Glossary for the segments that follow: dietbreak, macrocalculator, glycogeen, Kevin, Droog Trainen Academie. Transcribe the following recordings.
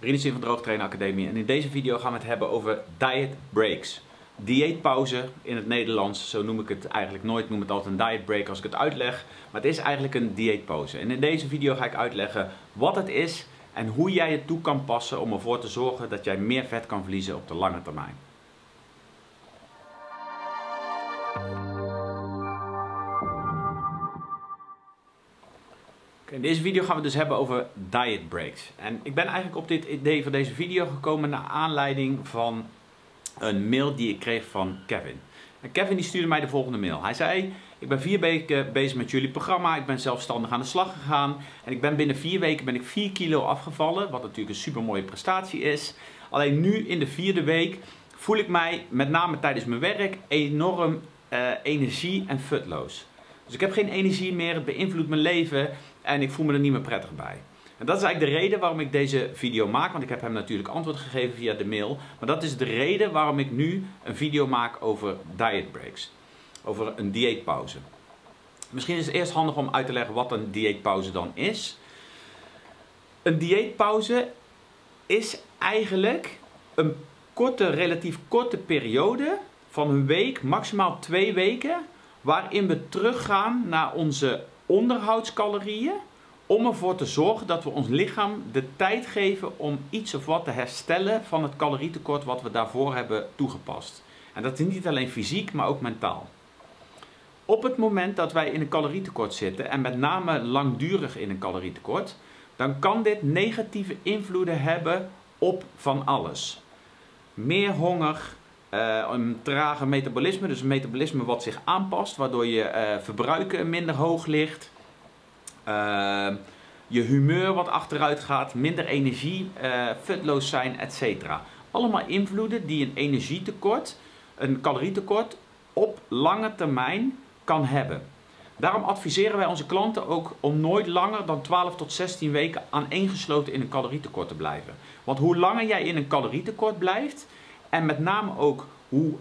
Rinus van Droog Trainen Academie en in deze video gaan we het hebben over diet breaks. Dieetpauze in het Nederlands, zo noem ik het eigenlijk nooit, ik noem het altijd een diet break als ik het uitleg. Maar het is eigenlijk een dieetpauze. En in deze video ga ik uitleggen wat het is en hoe jij het toe kan passen om ervoor te zorgen dat jij meer vet kan verliezen op de lange termijn. In deze video gaan we het dus hebben over diet breaks. En ik ben eigenlijk op dit idee van deze video gekomen naar aanleiding van een mail die ik kreeg van Kevin. En Kevin die stuurde mij de volgende mail. Hij zei: ik ben 4 weken bezig met jullie programma. Ik ben zelfstandig aan de slag gegaan. En ik ben binnen 4 weken 4 kilo afgevallen. Wat natuurlijk een super mooie prestatie is. Alleen nu in de 4e week voel ik mij, met name tijdens mijn werk, enorm energie- en futloos. Dus ik heb geen energie meer, het beïnvloedt mijn leven en ik voel me er niet meer prettig bij. En dat is eigenlijk de reden waarom ik deze video maak, want ik heb hem natuurlijk antwoord gegeven via de mail. Maar dat is de reden waarom ik nu een video maak over diet breaks, over een dieetpauze. Misschien is het eerst handig om uit te leggen wat een dieetpauze dan is. Een dieetpauze is eigenlijk een korte, relatief korte periode van een week, maximaal 2 weken... waarin we teruggaan naar onze onderhoudscalorieën om ervoor te zorgen dat we ons lichaam de tijd geven om iets of wat te herstellen van het calorietekort wat we daarvoor hebben toegepast. En dat is niet alleen fysiek, maar ook mentaal. Op het moment dat wij in een calorietekort zitten, en met name langdurig in een calorietekort, dan kan dit negatieve invloeden hebben op van alles. Meer honger, een trage metabolisme, dus een metabolisme wat zich aanpast, waardoor je verbruiken minder hoog ligt, je humeur wat achteruit gaat, minder energie, futloos zijn, etc. Allemaal invloeden die een energietekort, een calorietekort op lange termijn kan hebben. Daarom adviseren wij onze klanten ook om nooit langer dan 12 tot 16 weken aaneengesloten in een calorietekort te blijven. Want hoe langer jij in een calorietekort blijft, en met name ook hoe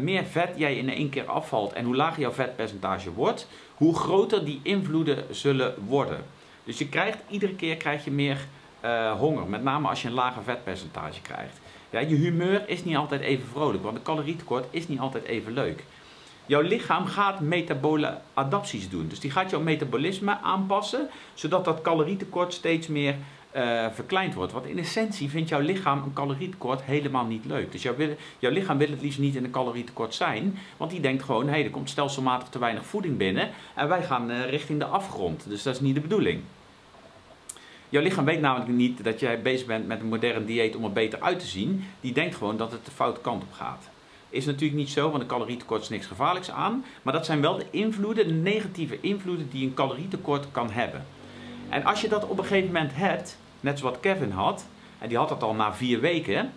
meer vet jij in één keer afvalt en hoe lager jouw vetpercentage wordt, hoe groter die invloeden zullen worden. Dus je krijgt iedere keer meer honger, met name als je een lager vetpercentage krijgt. Ja, je humeur is niet altijd even vrolijk, want een calorietekort is niet altijd even leuk. Jouw lichaam gaat metabole adapties doen, dus die gaat jouw metabolisme aanpassen, zodat dat calorietekort steeds meer verkleind wordt. Want in essentie vindt jouw lichaam een calorietekort helemaal niet leuk. Dus jouw lichaam wil het liefst niet in een calorietekort zijn, want die denkt gewoon, hé, er komt stelselmatig te weinig voeding binnen en wij gaan richting de afgrond. Dus dat is niet de bedoeling. Jouw lichaam weet namelijk niet dat jij bezig bent met een modern dieet om er beter uit te zien. Die denkt gewoon dat het de foute kant op gaat. Is natuurlijk niet zo, want een calorietekort is niks gevaarlijks aan. Maar dat zijn wel de invloeden, de negatieve invloeden die een calorietekort kan hebben. En als je dat op een gegeven moment hebt, net zoals Kevin had, en die had dat al na 4 weken,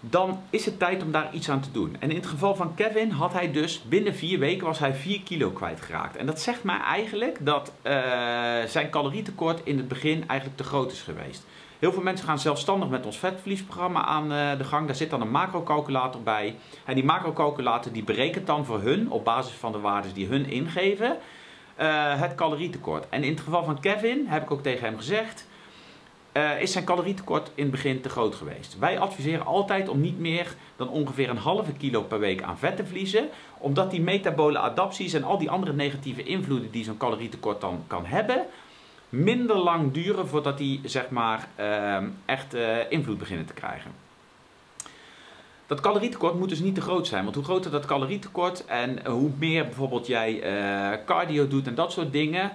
dan is het tijd om daar iets aan te doen. En in het geval van Kevin had hij dus binnen 4 weken was hij 4 kilo kwijtgeraakt. En dat zegt mij eigenlijk dat zijn calorietekort in het begin eigenlijk te groot is geweest. Heel veel mensen gaan zelfstandig met ons vetverliesprogramma aan de gang. Daar zit dan een macrocalculator bij. En die macrocalculator die berekent dan voor hun, op basis van de waarden die hun ingeven, het calorietekort. En in het geval van Kevin, heb ik ook tegen hem gezegd, is zijn calorietekort in het begin te groot geweest. Wij adviseren altijd om niet meer dan ongeveer een halve kilo per week aan vet te verliezen. Omdat die metabole adapties en al die andere negatieve invloeden die zo'n calorietekort dan kan hebben, minder lang duren voordat die zeg maar echt invloed beginnen te krijgen. Dat calorietekort moet dus niet te groot zijn, want hoe groter dat calorietekort en hoe meer bijvoorbeeld jij cardio doet en dat soort dingen,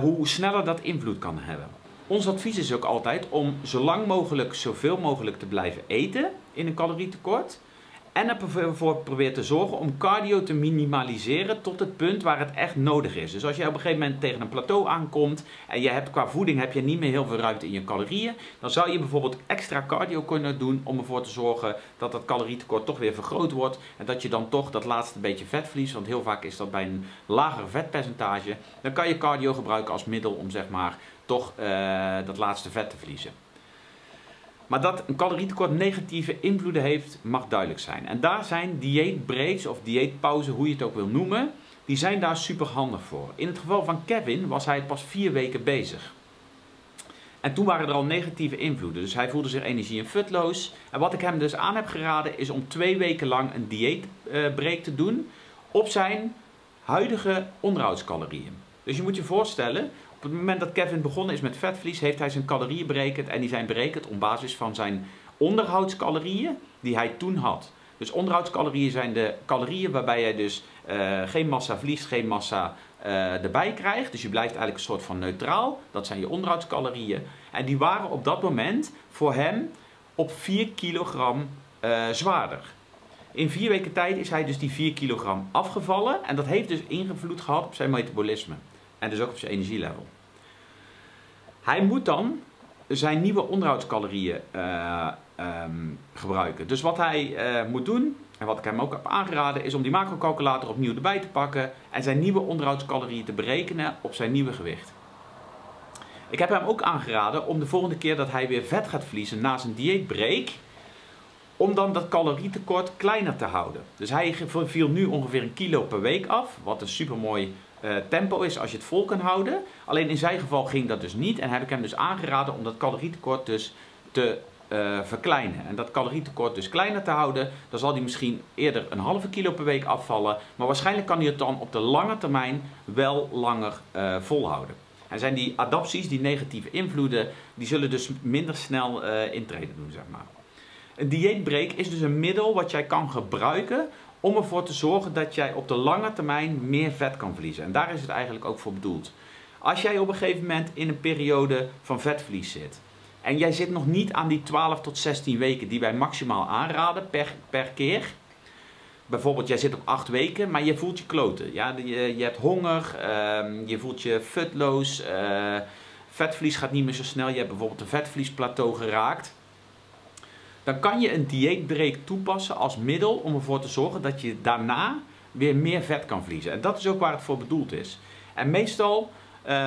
hoe sneller dat invloed kan hebben. Ons advies is ook altijd om zo lang mogelijk zoveel mogelijk te blijven eten in een calorietekort. En ervoor probeer te zorgen om cardio te minimaliseren tot het punt waar het echt nodig is. Dus als je op een gegeven moment tegen een plateau aankomt en je hebt qua voeding heb je niet meer heel veel ruimte in je calorieën, dan zou je bijvoorbeeld extra cardio kunnen doen om ervoor te zorgen dat dat calorietekort toch weer vergroot wordt. En dat je dan toch dat laatste beetje vet verliest, want heel vaak is dat bij een lager vetpercentage. Dan kan je cardio gebruiken als middel om zeg maar toch dat laatste vet te verliezen. Maar dat een calorietekort negatieve invloeden heeft, mag duidelijk zijn. En daar zijn dieetbreaks of dieetpauzen, hoe je het ook wil noemen, die zijn daar super handig voor. In het geval van Kevin was hij pas 4 weken bezig. En toen waren er al negatieve invloeden. Dus hij voelde zich energie- en futloos. En wat ik hem dus aan heb geraden is om 2 weken lang een dieetbreak te doen op zijn huidige onderhoudscalorieën. Dus je moet je voorstellen, op het moment dat Kevin begonnen is met vetvlies, heeft hij zijn calorieën berekend. En die zijn berekend op basis van zijn onderhoudscalorieën die hij toen had. Dus onderhoudscalorieën zijn de calorieën waarbij jij dus geen massa verliest, geen massa erbij krijgt. Dus je blijft eigenlijk een soort van neutraal. Dat zijn je onderhoudscalorieën. En die waren op dat moment voor hem op 4 kilogram zwaarder. In 4 weken tijd is hij dus die 4 kilogram afgevallen. En dat heeft dus invloed gehad op zijn metabolisme. En dus ook op zijn energielevel. Hij moet dan zijn nieuwe onderhoudscalorieën gebruiken. Dus wat hij moet doen, en wat ik hem ook heb aangeraden, is om die macrocalculator opnieuw erbij te pakken en zijn nieuwe onderhoudscalorieën te berekenen op zijn nieuwe gewicht. Ik heb hem ook aangeraden om de volgende keer dat hij weer vet gaat verliezen na zijn dieetbreak, om dan dat calorietekort kleiner te houden. Dus hij viel nu ongeveer 1 kilo per week af, wat een supermooi tempo is als je het vol kan houden. Alleen in zijn geval ging dat dus niet en heb ik hem dus aangeraden om dat calorietekort dus te verkleinen. En dat calorietekort dus kleiner te houden, dan zal hij misschien eerder 1,5 kilo per week afvallen. Maar waarschijnlijk kan hij het dan op de lange termijn wel langer volhouden. En zijn die adapties, die negatieve invloeden, die zullen dus minder snel intreden doen, zeg maar. Een dieetbreak is dus een middel wat jij kan gebruiken om ervoor te zorgen dat jij op de lange termijn meer vet kan verliezen. En daar is het eigenlijk ook voor bedoeld. Als jij op een gegeven moment in een periode van vetverlies zit en jij zit nog niet aan die 12 tot 16 weken die wij maximaal aanraden per keer. Bijvoorbeeld jij zit op 8 weken, maar je voelt je kloten. Ja, je hebt honger, je voelt je futloos, vetverlies gaat niet meer zo snel. Je hebt bijvoorbeeld een vetverliesplateau geraakt. Dan kan je een dieetbreak toepassen als middel om ervoor te zorgen dat je daarna weer meer vet kan verliezen. En dat is ook waar het voor bedoeld is. En meestal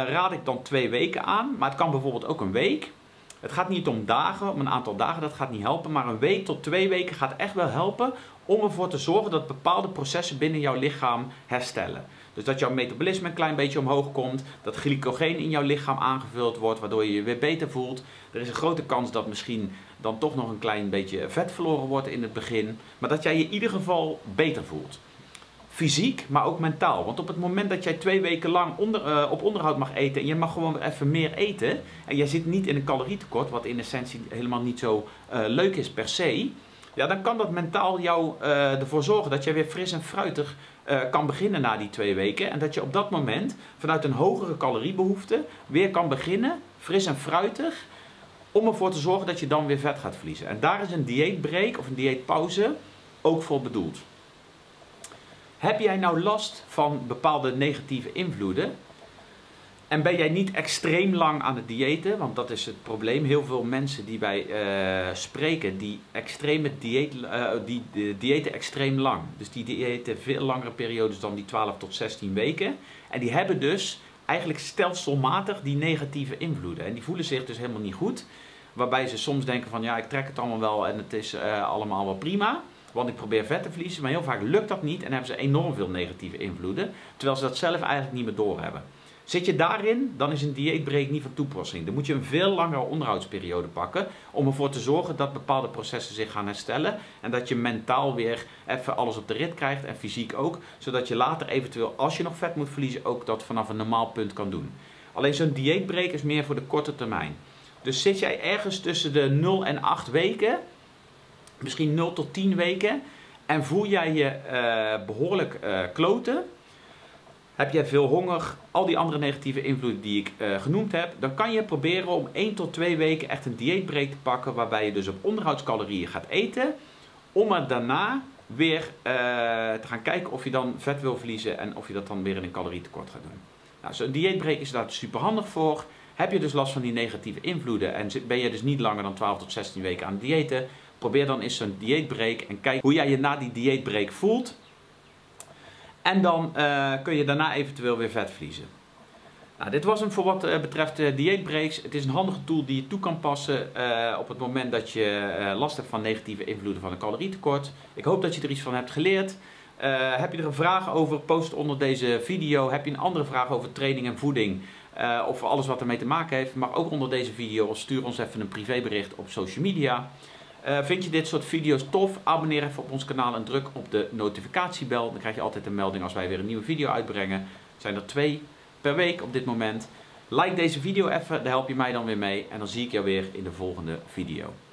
raad ik dan 2 weken aan, maar het kan bijvoorbeeld ook een week. Het gaat niet om dagen, om een aantal dagen, dat gaat niet helpen. Maar een week tot 2 weken gaat echt wel helpen om ervoor te zorgen dat bepaalde processen binnen jouw lichaam herstellen. Dus dat jouw metabolisme een klein beetje omhoog komt, dat glycogeen in jouw lichaam aangevuld wordt, waardoor je je weer beter voelt. Er is een grote kans dat misschien dan toch nog een klein beetje vet verloren wordt in het begin. Maar dat jij je in ieder geval beter voelt. Fysiek, maar ook mentaal. Want op het moment dat jij 2 weken lang op onderhoud mag eten en je mag gewoon even meer eten en jij zit niet in een calorietekort, wat in essentie helemaal niet zo leuk is per se, ja, dan kan dat mentaal jou ervoor zorgen dat jij weer fris en fruitig kan beginnen na die 2 weken. En dat je op dat moment vanuit een hogere caloriebehoefte weer kan beginnen, fris en fruitig, om ervoor te zorgen dat je dan weer vet gaat verliezen. En daar is een dieetbreak of een dieetpauze ook voor bedoeld. Heb jij nou last van bepaalde negatieve invloeden en ben jij niet extreem lang aan het diëten, want dat is het probleem. Heel veel mensen die wij spreken, die diëten extreem lang. Dus die diëten veel langere periodes dan die 12 tot 16 weken. En die hebben dus eigenlijk stelselmatig die negatieve invloeden. En die voelen zich dus helemaal niet goed. Waarbij ze soms denken van ja, ik trek het allemaal wel en het is allemaal wel prima. Want ik probeer vet te verliezen, maar heel vaak lukt dat niet en hebben ze enorm veel negatieve invloeden. Terwijl ze dat zelf eigenlijk niet meer doorhebben. Zit je daarin, dan is een dieetbreak niet van toepassing. Dan moet je een veel langere onderhoudsperiode pakken om ervoor te zorgen dat bepaalde processen zich gaan herstellen. En dat je mentaal weer even alles op de rit krijgt en fysiek ook. Zodat je later eventueel, als je nog vet moet verliezen, ook dat vanaf een normaal punt kan doen. Alleen zo'n dieetbreak is meer voor de korte termijn. Dus zit jij ergens tussen de 0 en 8 weken... Misschien 0 tot 10 weken en voel jij je behoorlijk kloten, heb jij veel honger, al die andere negatieve invloeden die ik genoemd heb, dan kan je proberen om 1 tot 2 weken echt een dieetbreak te pakken waarbij je dus op onderhoudscalorieën gaat eten, om er daarna weer te gaan kijken of je dan vet wil verliezen en of je dat dan weer in een calorietekort gaat doen. Nou, zo'n dieetbreak is daar super handig voor. Heb je dus last van die negatieve invloeden en ben je dus niet langer dan 12 tot 16 weken aan het diëten, probeer dan eens zo'n dieetbreak en kijk hoe jij je na die dieetbreak voelt. En dan kun je daarna eventueel weer vet verliezen. Nou, dit was hem voor wat betreft dieetbreaks. Het is een handige tool die je toe kan passen op het moment dat je last hebt van negatieve invloeden van een calorietekort. Ik hoop dat je er iets van hebt geleerd. Heb je er een vraag over, post onder deze video. Heb je een andere vraag over training en voeding? of alles wat ermee te maken heeft, maar ook onder deze video. Stuur ons even een privébericht op social media. Vind je dit soort video's tof? Abonneer even op ons kanaal en druk op de notificatiebel. Dan krijg je altijd een melding als wij weer een nieuwe video uitbrengen. Er zijn er 2 per week op dit moment. Like deze video even, daar help je mij dan weer mee. En dan zie ik jou weer in de volgende video.